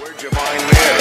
We're divine men.